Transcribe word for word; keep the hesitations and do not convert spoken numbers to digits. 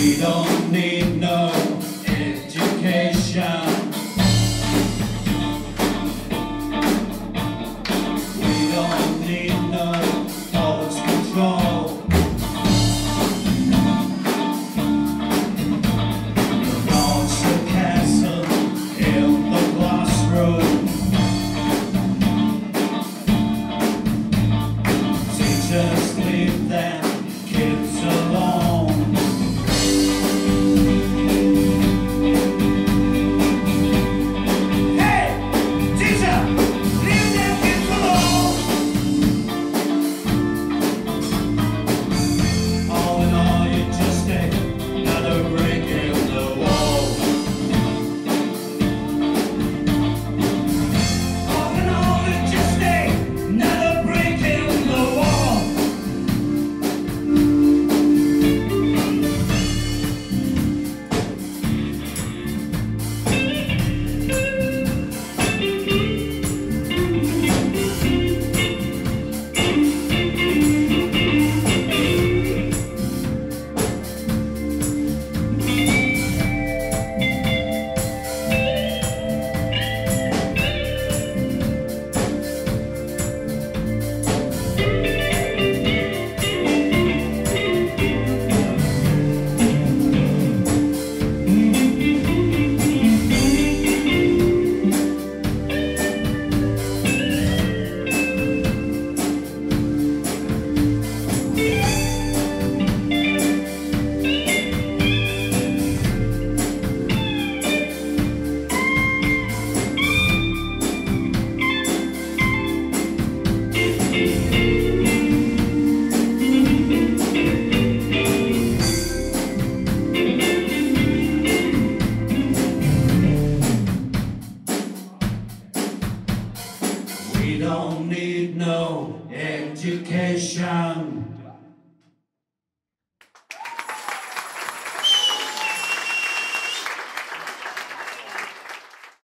We don't need no